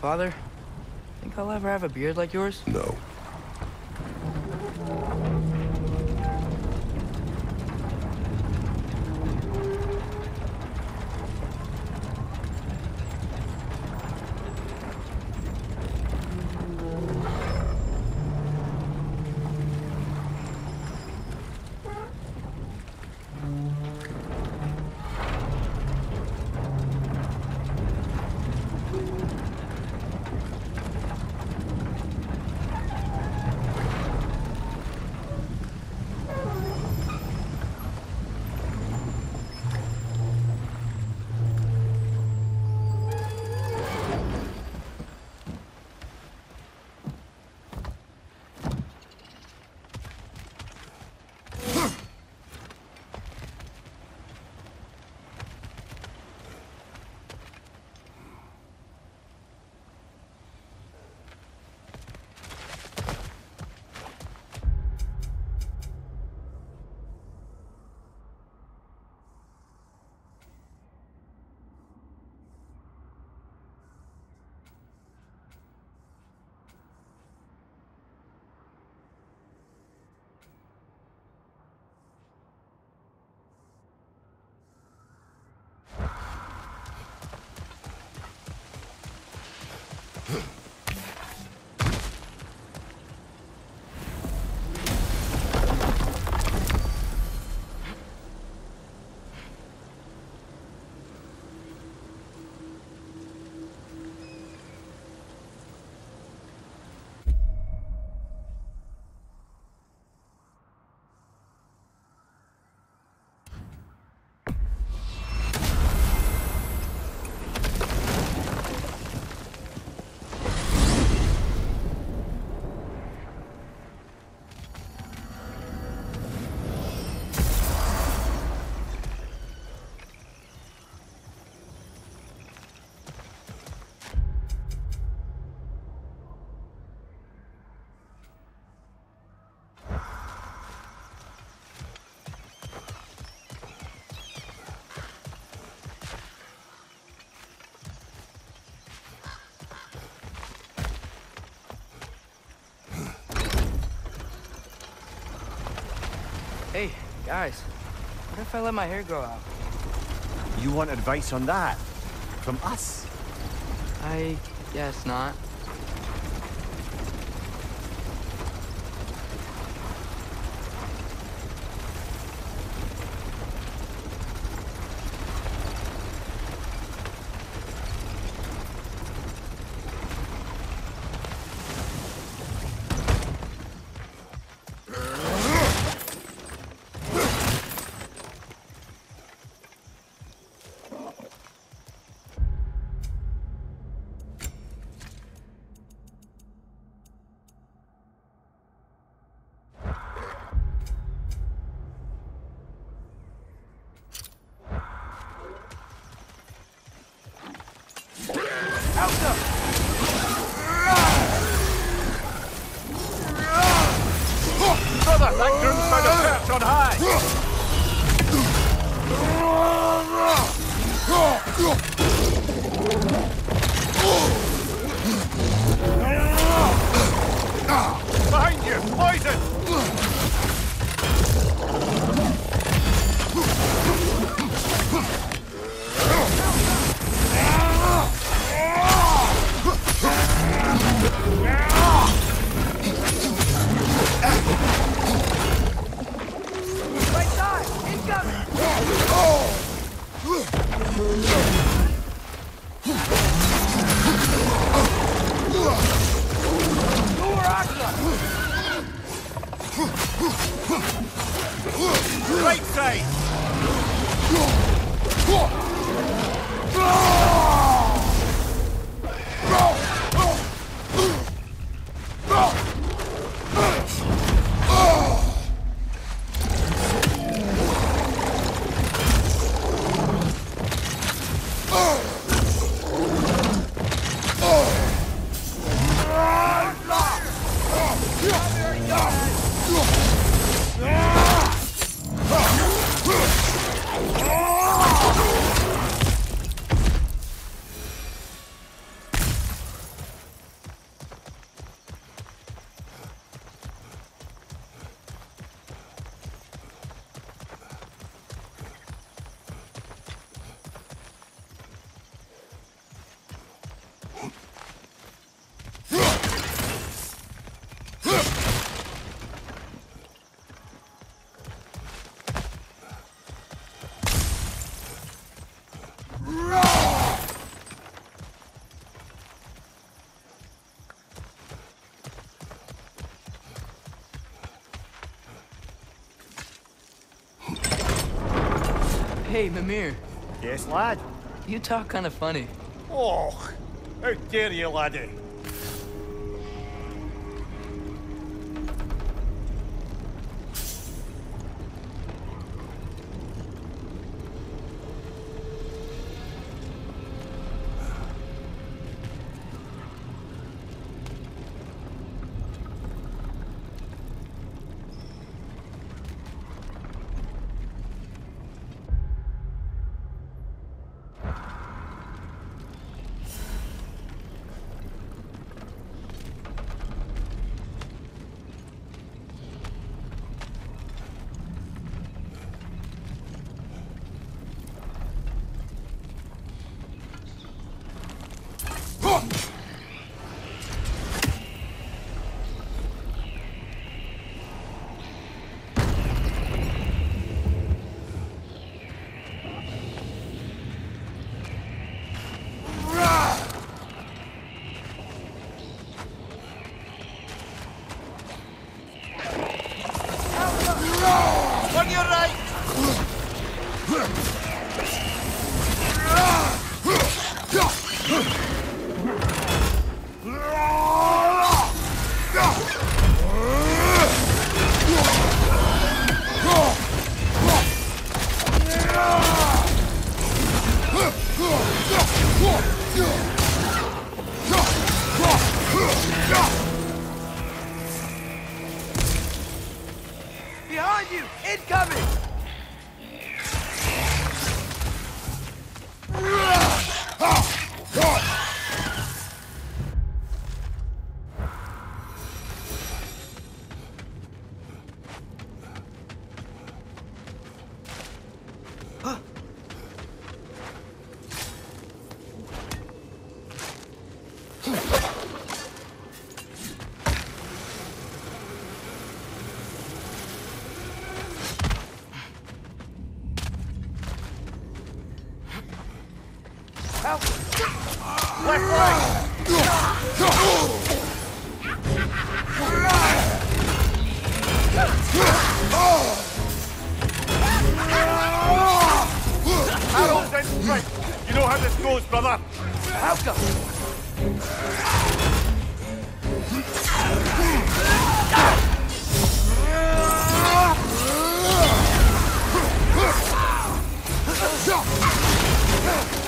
Father, think I'll ever have a beard like yours? No. Hey, guys, what if I let my hair grow out? You want advice on that? From us? I guess not. Huh. Right side! Hey, Mimir. Yes, lad? You talk kind of funny. Oh, how dare you, laddie?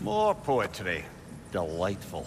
More poetry. Delightful.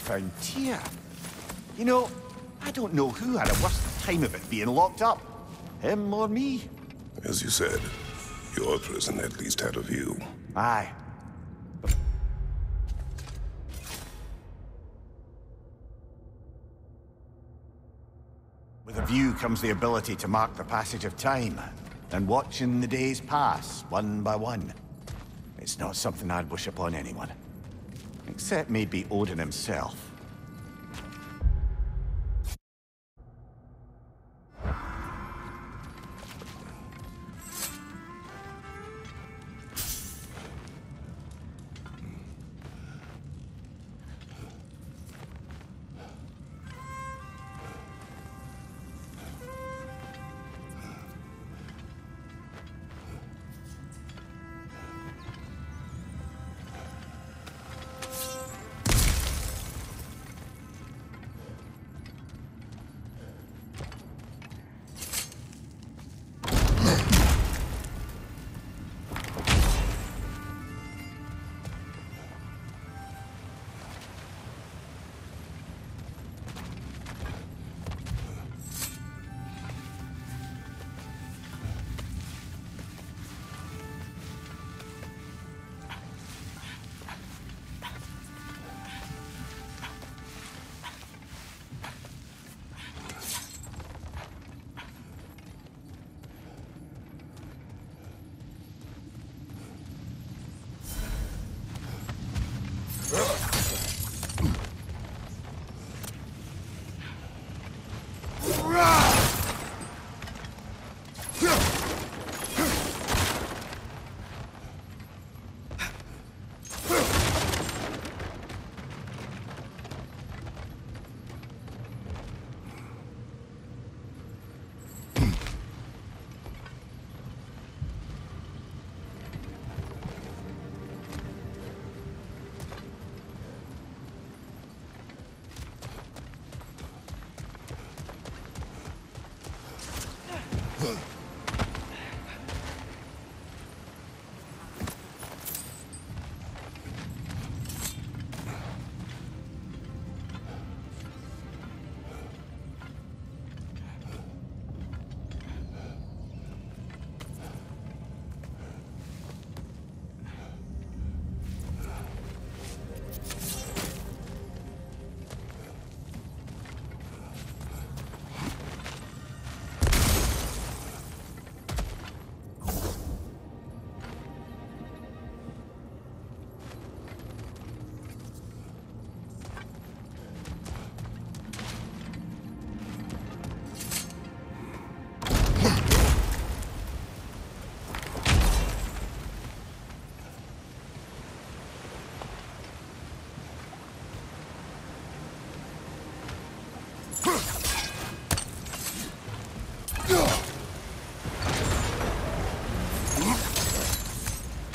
Found Tyr. You know, I don't know who had a worse time of it being locked up. Him or me. As you said, your prison at least had a view. Aye. With a view comes the ability to mark the passage of time, and watching the days pass, one by one. It's not something I'd wish upon anyone. Except maybe Odin himself.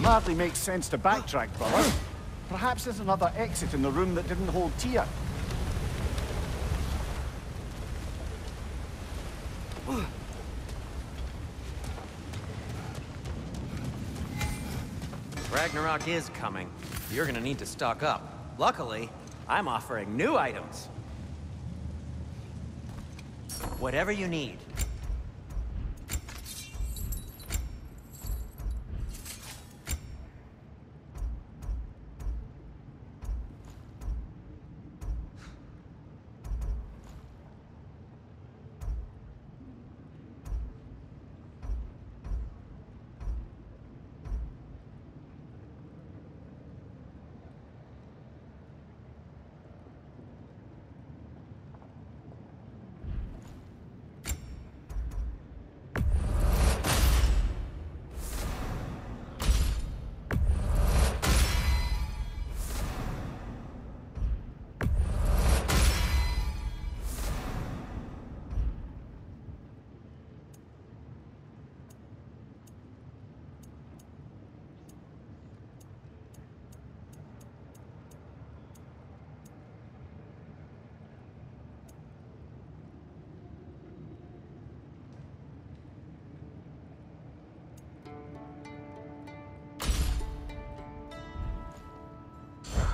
Hardly makes sense to backtrack, brother. Perhaps there's another exit in the room that didn't hold Tyr. Ragnarok is coming. You're gonna need to stock up. Luckily, I'm offering new items. Whatever you need.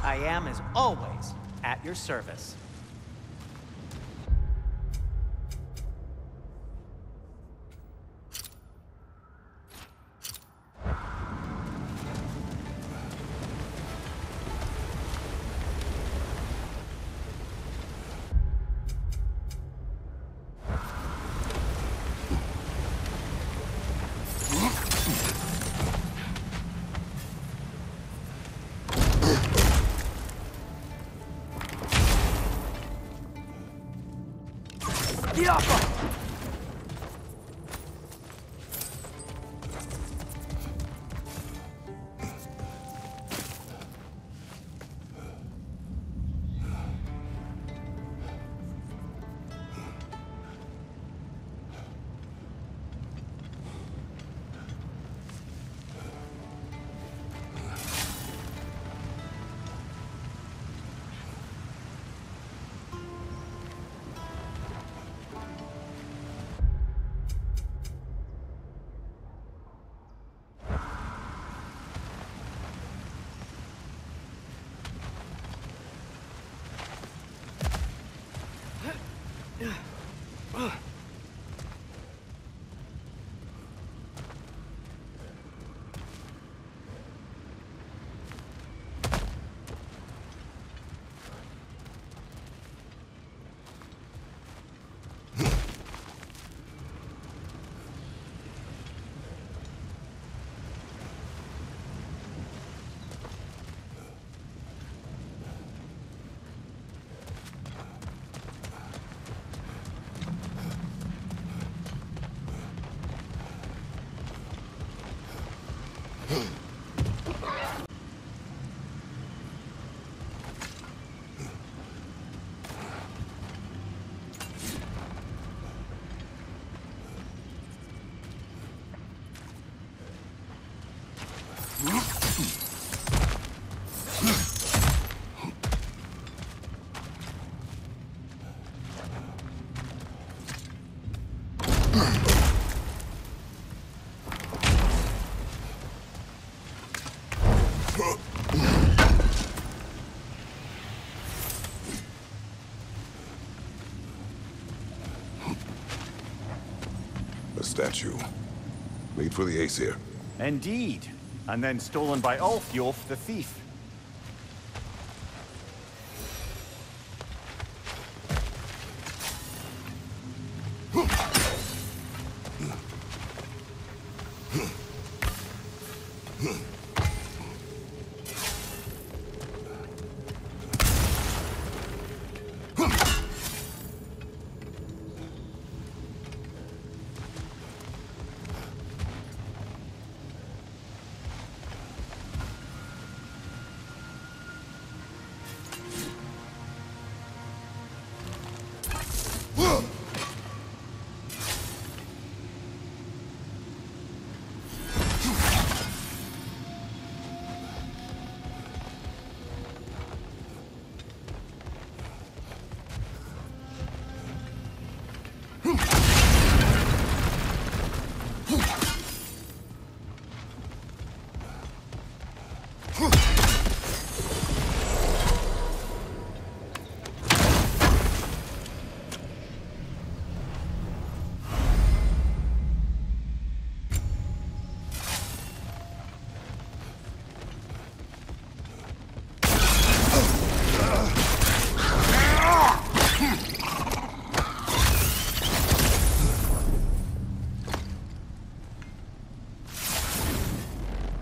I am, as always, at your service. The statue. Made for the Aesir. Indeed. And then stolen by Alf Julf, the thief.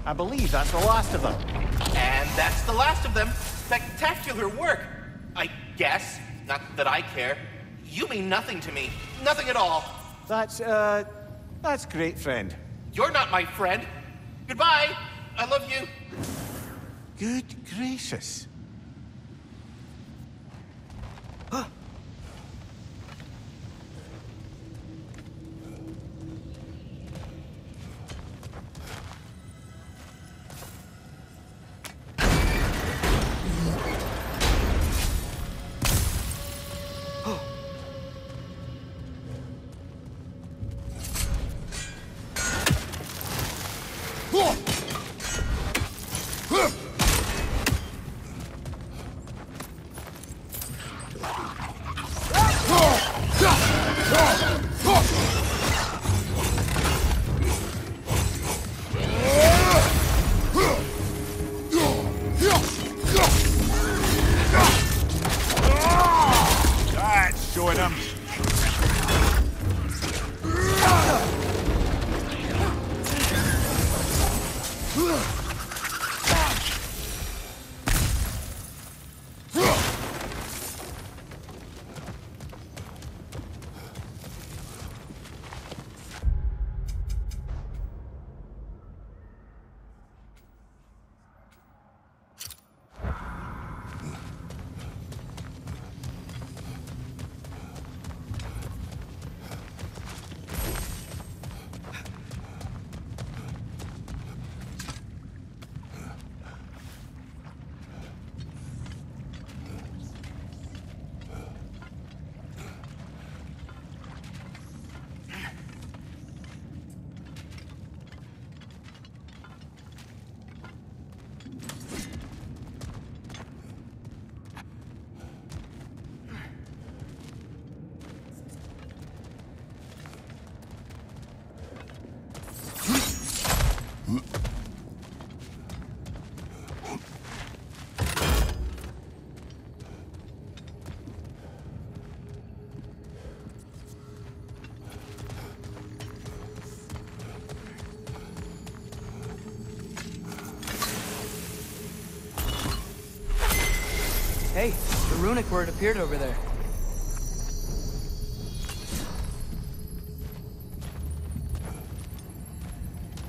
I believe that's the last of them. And that's the last of them. Spectacular work, I guess. Not that I care. You mean nothing to me. Nothing at all. That's great, friend. You're not my friend. Goodbye. I love you. Good gracious. Huh. Hey, the runic word appeared over there.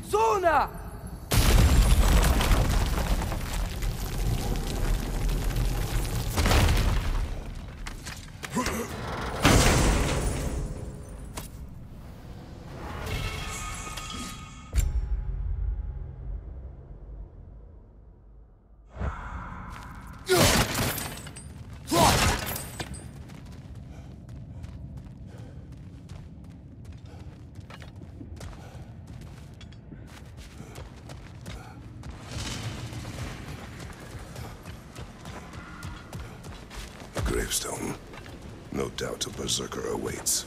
Zona! Gravestone. No doubt a berserker awaits.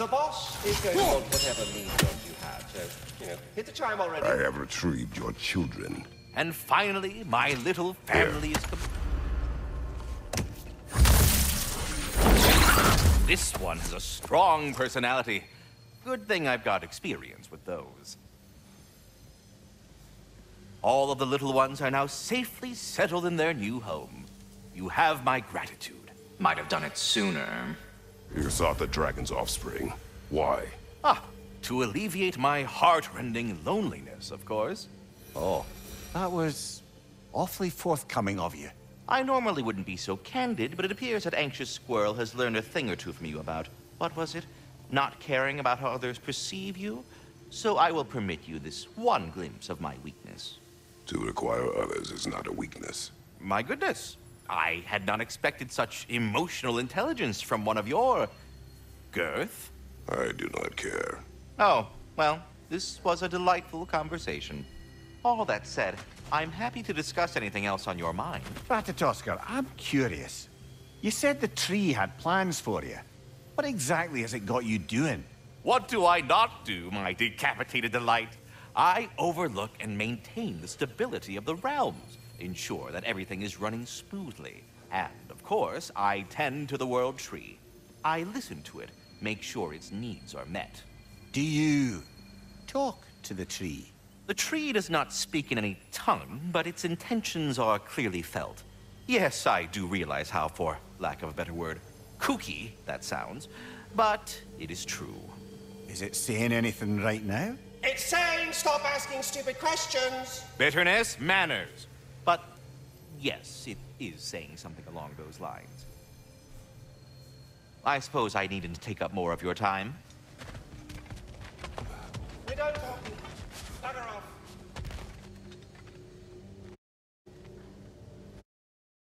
The boss is going to want whatever lead jobs you had, so, you know, hit the chime already. I have retrieved your children. And finally, my little family is complete. This one has a strong personality. Good thing I've got experience with those. All of the little ones are now safely settled in their new home. You have my gratitude. Might have done it sooner. You sought the dragon's offspring. Why? Ah, to alleviate my heart-rending loneliness, of course. Oh, that was awfully forthcoming of you. I normally wouldn't be so candid, but it appears that Anxious Squirrel has learned a thing or two from you about, what was it? Not caring about how others perceive you? So I will permit you this one glimpse of my weakness. To require others is not a weakness. My goodness, I had not expected such emotional intelligence from one of your girth. I do not care. Oh, well, this was a delightful conversation. All that said, I'm happy to discuss anything else on your mind. Ratatoskr, I'm curious. You said the tree had plans for you. What exactly has it got you doing? What do I not do, my decapitated delight? I overlook and maintain the stability of the realms, ensure that everything is running smoothly. And, of course, I tend to the world tree. I listen to it, make sure its needs are met. Do you talk to the tree? The tree does not speak in any tongue, but its intentions are clearly felt. Yes, I do realize how, for lack of a better word, kooky that sounds, but it is true. Is it saying anything right now? It's saying stop asking stupid questions. Bitterness, manners. But yes, it is saying something along those lines. I suppose I needn't take up more of your time. We don't talk. Bugger off.